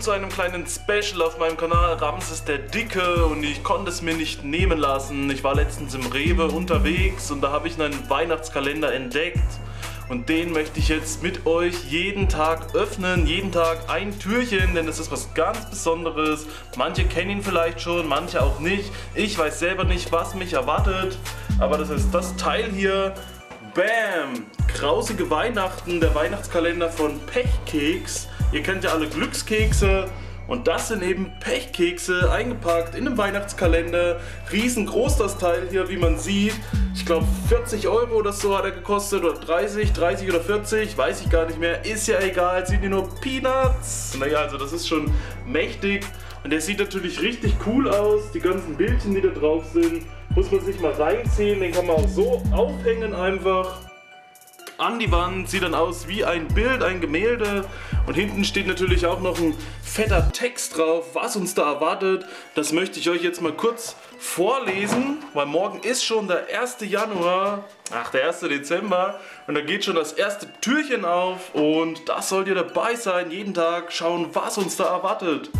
willkommen zu einem kleinen Special auf meinem Kanal Ramses der Dicke, und ich konnte es mir nicht nehmen lassen. Ich war letztens im Rewe unterwegs und da habe ich einen Weihnachtskalender entdeckt und den möchte ich jetzt mit euch jeden Tag öffnen, jeden Tag ein Türchen, denn das ist was ganz Besonderes. Manche kennen ihn vielleicht schon, manche auch nicht. Ich weiß selber nicht, was mich erwartet, aber das ist das Teil hier. Bam! Grausige Weihnachten, der Weihnachtskalender von Pechkeks. Ihr kennt ja alle Glückskekse und das sind eben Pechkekse, eingepackt in einem Weihnachtskalender. Riesengroß das Teil hier, wie man sieht. Ich glaube 40 € oder so hat er gekostet, oder 30 oder 40, weiß ich gar nicht mehr. Ist ja egal, sieht ihr nur Peanuts. Naja, also das ist schon mächtig und der sieht natürlich richtig cool aus. Die ganzen Bildchen, die da drauf sind, muss man sich mal reinziehen. Den kann man auch so aufhängen einfach an die Wand, sieht dann aus wie ein Bild, ein Gemälde, und hinten steht natürlich auch noch ein fetter Text drauf, was uns da erwartet. Das möchte ich euch jetzt mal kurz vorlesen, weil morgen ist schon der 1. Dezember und da geht schon das erste Türchen auf und das sollt ihr dabei sein, jeden Tag schauen, was uns da erwartet.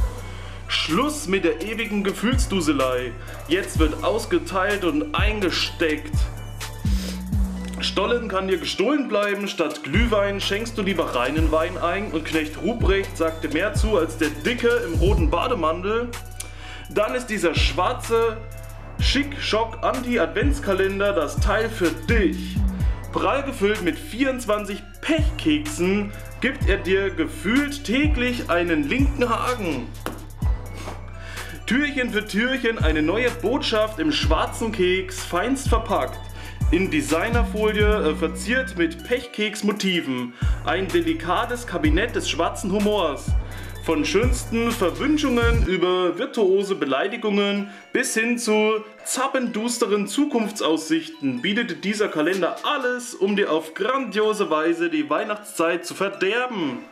Schluss mit der ewigen Gefühlsduselei, jetzt wird ausgeteilt und eingesteckt. Stollen kann dir gestohlen bleiben, statt Glühwein schenkst du lieber reinen Wein ein, und Knecht Ruprecht sagte mehr zu als der Dicke im roten Bademantel. Dann ist dieser schwarze Schick-Schock-Anti-Adventskalender das Teil für dich. Prall gefüllt mit 24 Pechkeksen gibt er dir gefühlt täglich einen linken Haken. Türchen für Türchen eine neue Botschaft im schwarzen Keks, feinst verpackt. In Designerfolie verziert mit Pechkeksmotiven. Ein delikates Kabinett des schwarzen Humors. Von schönsten Verwünschungen über virtuose Beleidigungen bis hin zu zappendusteren Zukunftsaussichten bietet dieser Kalender alles, um dir auf grandiose Weise die Weihnachtszeit zu verderben.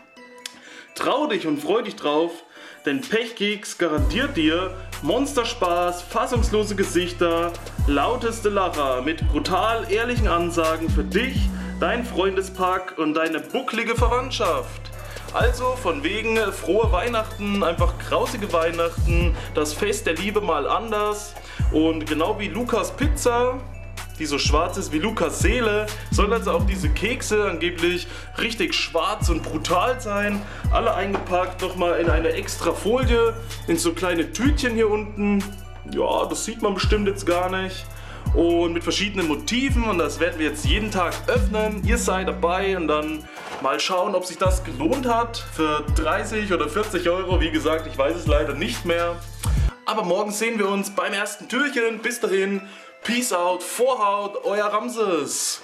Trau dich und freu dich drauf, denn Pechkeks garantiert dir Monsterspaß, fassungslose Gesichter, lauteste Lacher mit brutal ehrlichen Ansagen für dich, dein Freundespack und deine bucklige Verwandtschaft. Also von wegen frohe Weihnachten, einfach grausige Weihnachten, das Fest der Liebe mal anders, und genau wie Lukas Pizza, die so schwarz ist wie Lukas Seele, sollen also auch diese Kekse angeblich richtig schwarz und brutal sein. Alle eingepackt nochmal in eine extra Folie, in so kleine Tütchen hier unten. Ja, das sieht man bestimmt jetzt gar nicht. Und mit verschiedenen Motiven, und das werden wir jetzt jeden Tag öffnen. Ihr seid dabei und dann mal schauen, ob sich das gelohnt hat. Für 30 oder 40 €, wie gesagt, ich weiß es leider nicht mehr. Aber morgen sehen wir uns beim ersten Türchen. Bis dahin, Peace out, Vorhaut, euer Ramses.